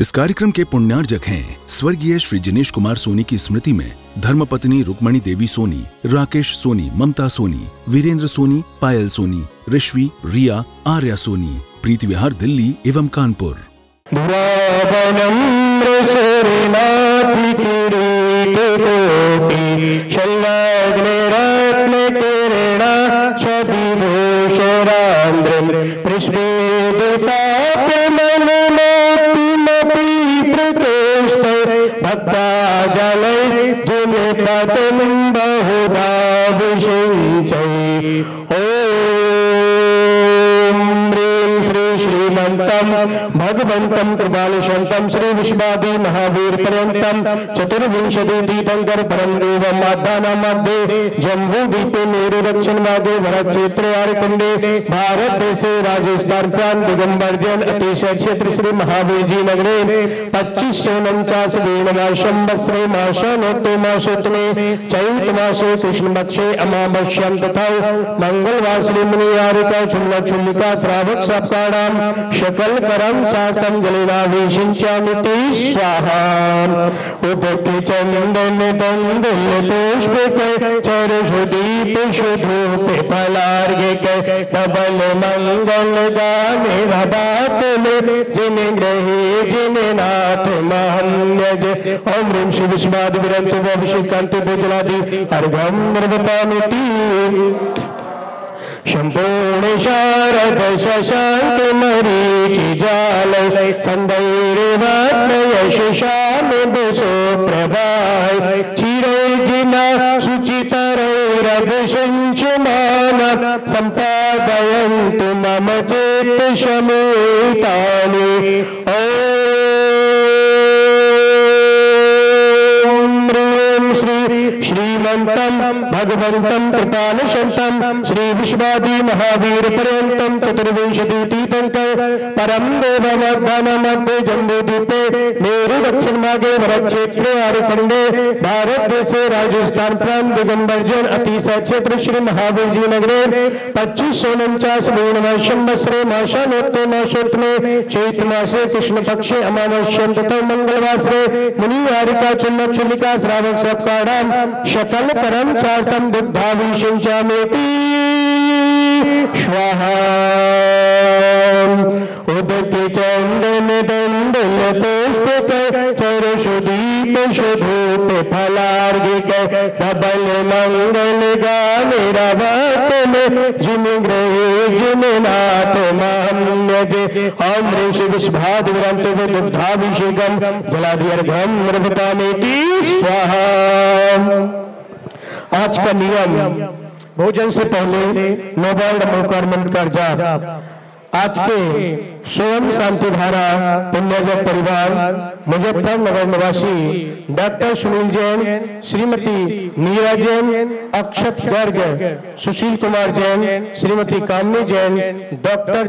इस कार्यक्रम के पुण्यार्जक हैं स्वर्गीय श्री जिनेश कुमार सोनी की स्मृति में धर्मपत्नी रुक्मणी देवी सोनी, राकेश सोनी, ममता सोनी, वीरेंद्र सोनी, पायल सोनी, ऋषवी, रिया, आर्या सोनी, प्रीति विहार दिल्ली एवं कानपुर। भगवंतम कृपालुशंतम श्री विश्वादी महावीर पर्यंतम चतुर्विंशति तीर्थंकर परम देव मादाना मध्य जम्बू दीपे मेरु दक्षिण माधे भरत क्षेत्र आरकुंडे भारत देश राजस्थान प्रांत दिगम्बर जैन अतिशय क्षेत्र श्री महावीर जी नगरे 2549 वेणवाशम बस्रे माशनोत्ते माशोत्तमे चैत मासे कृष्ण पक्षे अमावस्यां तथा मंगलवार श्री मुनियारिका चुम्बक चुम्बिका श्रावक सप्ताहम शकल करम चातम जलेवा विशिंचामिति स्वाहा। उपके चंदन तंदुल पुष्प के चरु दीप शुधूप पलार्घ्य के तबल मंगल गाने रबात में जिन ग्रहे जिन नाथ महान्यज ओम ऋम शिव विस्माद विरंतु वभिषेकांति पूजलादि अर्घम निर्वपामिति शंपूर्ण शारद शशांक मरीचि जाल संधैर्वात्मयशाम बसो प्रभाय चिरैर्जिना शुचितरैरभ सिंचमान संपादयन्तु मम चेतशमीतानि। भगवंतम कृपालुशंतम श्री विश्वादी महावीर पर्यंतम चतुर्विंशति तीर्थंकर परम देव मादानम मध्य जम्बूदीपे मेरु दक्षिण मागे भरत क्षेत्रे आरखंडे भारत देश राजस्थान प्रांत दिगम्बर जैन अतिशय क्षेत्र श्री महावीर जी नगरे 2549 वेणवाशम बस्रे माशानोत्ते माशोत्तमे चैत्र मासे कृष्ण पक्षे अमावस्यां तथा मंगलवासरे मुनियारिका चुम्बक चुम्बिका श्रावक सप्ताहम शकल परम चातम बुद्धा विशिंचामेति स्वाहा। उदके चंदन दंडल पुष्प चरषु दीप शुधूप फलार्घिक प्रबल मंगल गाने रवत में जिन ग्रहे जिन नाथ महान्यज ओम ऋषि विश्वाद विरंत दुग्धाभिषेकम जलाधि अर्घम नृपतामेति स्वाहा। आज का नियम भोजन से पहले मोबाइल मुकरमंड कर जा। आज के स्वयं शांति धारा पुण्यजक परिवार मुजफ्फरनगर निवासी doctor Sunil Jain, Shrimati Neera Jain, Akshat Garg, Sushil Kumar Jain, Shrimati Kamni Jain, doctor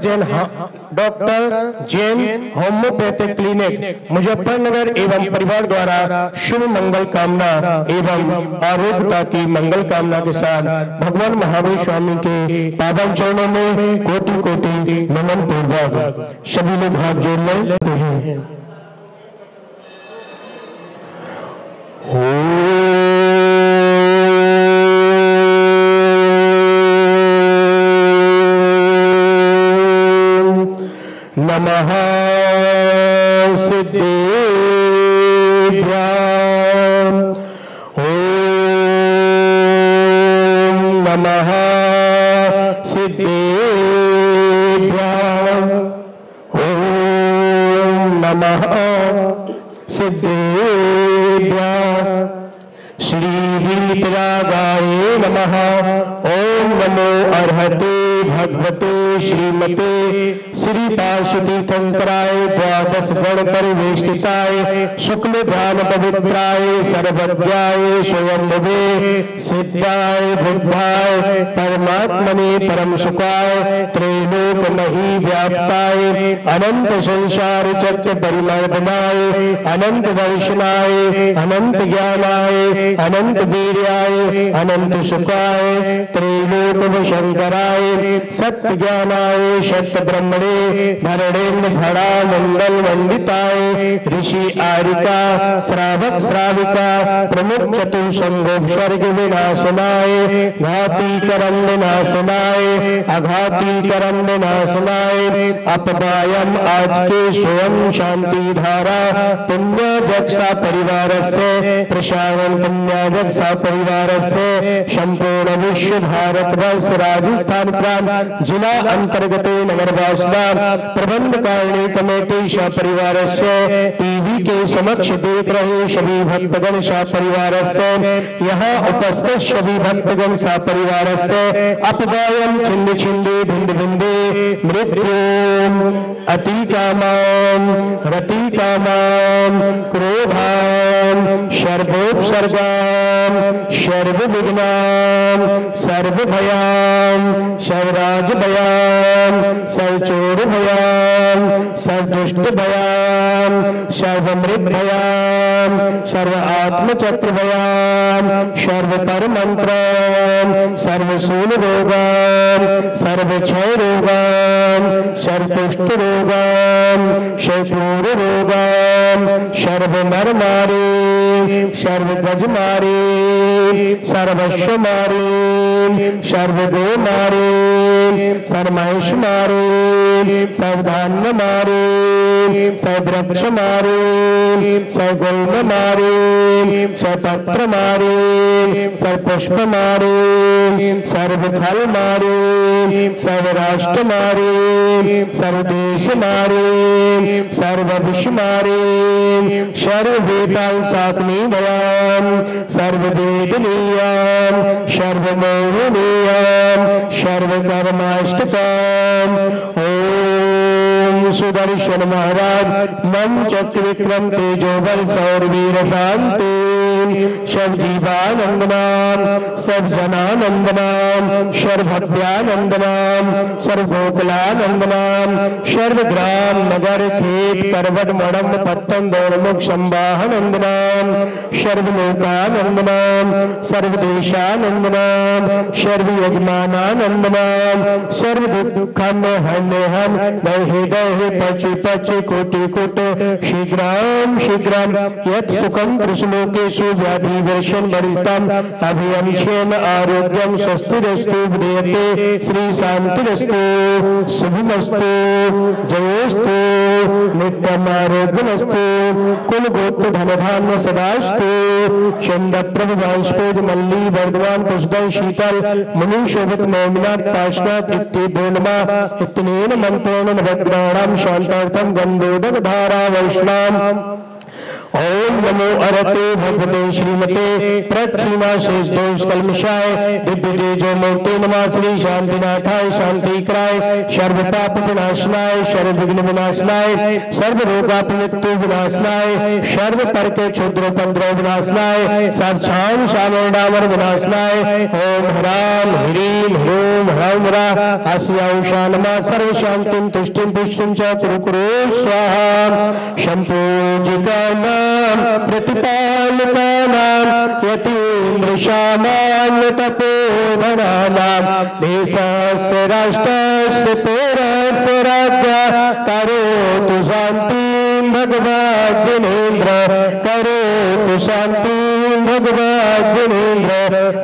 Jain homeopathic clinic Muzaffarnagar एवं परिवार द्वारा शुभ मंगल कामना एवं आरोग्यता की मंगल कामना के साथ भगवान महावीर स्वामी के पावन चरणों में कोटि कोटि नमन पूर्वक सभी लोग हाथ जोड़ लेते हैं। अनंत दर्शनाए, अनंत ज्ञानाए, अनंत वीर्याय, अनंत सुखाय, त्रिलोक शंकराय, सत्य ज्ञानाय सत्य ब्रह्मणे धरणेन्द्र धरा मंडल वंदिताय ऋषि आरिका श्रावक श्राविका प्रमुख चतुर्संगोपसर्ग विनाशनाय घाती करंद नाशनाय अघाती करंद नाशनाय अपदायम आज के स्वयं शांति धारा पुण्य जक्षा परिवार से प्रशासन पुण्य जक्षा परिवार से संपूर्ण विश्व भारत वर्ष राजस्थान प्रांत जिला अंतर्गत नगर वासना प्रबंध कारिणी कमेटी शाह परिवार से टीवी के समक्ष देख रहे सभी भक्तगण शाह परिवार से यहाँ उपस्थित सभी भक्तगण शाह परिवार से अपदायम छिंद छिंदे भिंद भिंदे मृत्यु अति कामाम रति कामाम क्रोधाम सर्वोपसर्गाम सर्वविघ्नाम सर्वभयाम सर्वराज भयाम सर्वचोर भयाम सर्वदुष्ट भयाम सर्वमृत भयाम सर्वात्मचक्र भयाम सर्वपरमंत्रम सर्वशूल रोगाम सर्वक्षय रोगाम सर्वपुष्ट रोगाम सर्वपूर रोगाम सर्वनर मारे सर्वगज मारे सर्वश्व मारे सर्वगो मारे सर्वमहेश मारे सर्वधान्य मारे सर्ववृक्ष मारे सर्वगुल्म मारे सर्वपत्र मारे सर्वपुष्प मारे सर्वफल मारे सर्वराष्ट्र मारे सर्वदेश मारे सर्वविष मारे सर्ववेतां सात्मी भयाम सर्ववेदनीयाम सर्वमोहनीयाम सर्वकर्माष्टकम् सुदर्शन महाराज मम चक्र विक्रम तेजो बल सौर वीर शांति सब जीवानंद नाम सब जनानंद नाम सर्वभव्यानंद नाम सर्वभोकलानंद नाम सर्वग्राम नगर खेत पर्वत मणम पत्तन दौड़मुख संवाहानंद नाम सर्वलोकानंद नाम सर्वदेशानंद नाम सर्वयजमानानंद नाम सर्व दुखम हरने हम दहे दहे पचि पचि कोटि कोटि शीघ्राम शीघ्राम यत् सुखम कृष्णोकेशु व्याधि वर्षम वरिष्ठम अभियम क्षेम आरोग्यम स्वस्तिरस्तु भूयते श्री शांतिरस्तु शुभमस्तु जयोस्तु नित्यम आरोग्यमस्तु कुल गोत्र धन धान्य सदास्तु चंद प्रभु वांस्पोद मल्ली वर्धमान पुष्पदं शीतल मनु शोभत मौमिनाथ पाशनाथ इत्ते दोनमा इतनेन मंत्रेण नवग्राणाम शांतार्थम गंधोदक धारा वैष्णाम ओम नमो अरते भगवते श्रीमते प्रक्षिमा शेष दोष कलमशाय दिव्य तेजो मूर्ते नमः श्री शांतिनाथाय शांतिक्राय सर्व पाप विनाशनाय सर्व विघ्न विनाशनाय सर्व रोगापमृत्यु विनाशनाय सर्व परके क्षुद्र उपद्रव विनाशनाय साक्षाम शामरडामर विनाशनाय ओम ह्राम ह्रीम ह्रूम ह्राम रा आसियाउषा नमः सर्व शांतिं तुष्टिं पुष्टिं च कुरु स्वाहा शंपूजिका प्रतिपालका नाम यतीन्द्र शामान तपोधना नाम देशस्य राष्ट्रस्य पुरस्य राज्ञा करोतु शान्तिं भगवान् जिनेन्द्र करोतु शान्तिं भगवान् जिनेन्द्र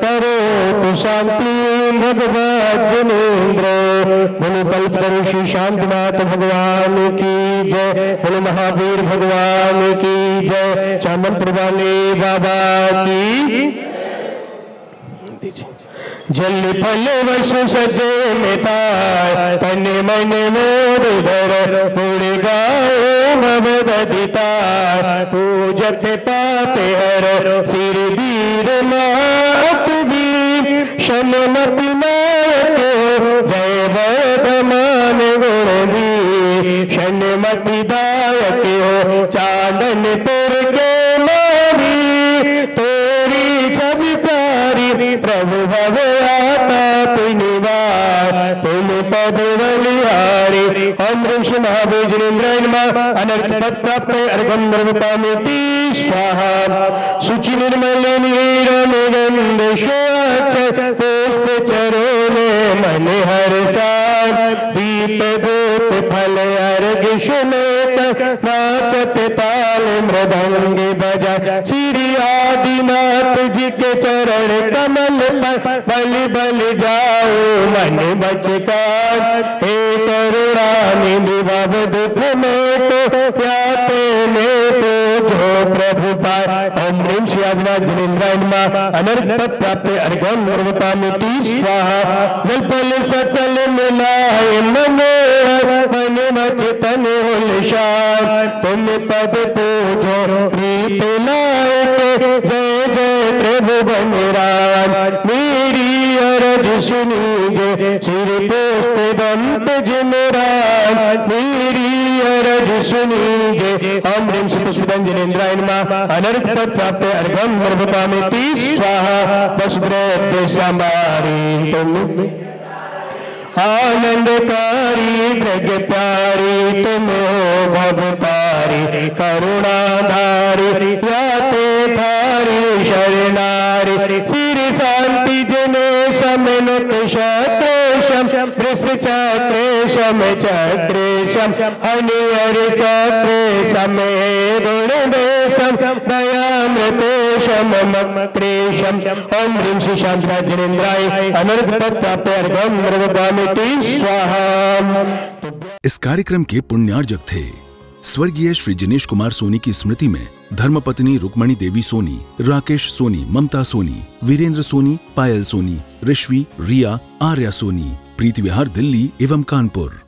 करोतु शान्तिं भगवान् जिनेन्द्र मुनिकल्पतरुषि शांतिनाथ भगवान की जय बोलो महावीर भगवान की जय चामंत्र वाले बाबा की जल फल वसु सजे नेता तने मन मोर धर पूरे गाओ ममदता पूजत पापे हर सिर वीर नाथ भी क्षम मति नायक जय वर्धमान गुण भी क्षण मति दायक हो चांदनपुर के मारी तोरी छवि प्यारी प्रभु भव आता तुम पद बलिहारी ओम ऋषि महावीर जिनेन्द्र नमः अनर्थ पद प्राप्त अर्घम निर्वपामेति स्वाहा शुचि निर्मल नीर निगंधोऽर्चन पुष्प चरोले मन हर्षा दीप धूप फल अर्घ सुमेत नाचत ताल मृदंग बजा श्री आदिनाथ जी के चरण कमल पर बलि बलि जाओ मन बचकार हे करुणा निधि भव दुख मेटो याते मेटो जो प्रभु पार ओम ह्रीम श्री आदिनाथ जिनेन्द्रायनमा अनर्घ प्राप्त अर्घम निर्वपामेति स्वाहा जल पल ससल मिलाय मनोहर मन मचतन उल्लास तुम पद पूजो प्रीत लायक जय जय प्रभु बनिराज मेरी अर्ज सुनी जो सिर पुष्प दंत जिमराज मेरी अर्ज सुनी जे ओम ह्रीम श्री पुष्पदान जिनेन्द्राय नमः अनर्घ प्राप्त अर्घम निर्वपामेति स्वाहा वसुदेव समारी तुम आनंदकारी जग प्यारी तुम भवतारी करुणाधारी याते धारी शरणारी सिर शांति जने समनुत शत्रेशम वृषचक्रेशम चक्रेशम हनिहर चक्रेशम ऋणदेशम दयामृतेशम मत्रेशम ओम ह्रीं श्री शांतिनाथ जिनेन्द्राय अनर्घ पद प्राप्त अर्घम निर्वपामेति स्वाहा। इस कार्यक्रम के पुण्यार्जक थे स्वर्गीय श्री जिनेश कुमार सोनी की स्मृति में धर्मपत्नी रुक्मणी देवी सोनी, राकेश सोनी, ममता सोनी, वीरेंद्र सोनी, पायल सोनी, ऋषवी, रिया, आर्या सोनी, प्रीति विहार दिल्ली एवं कानपुर।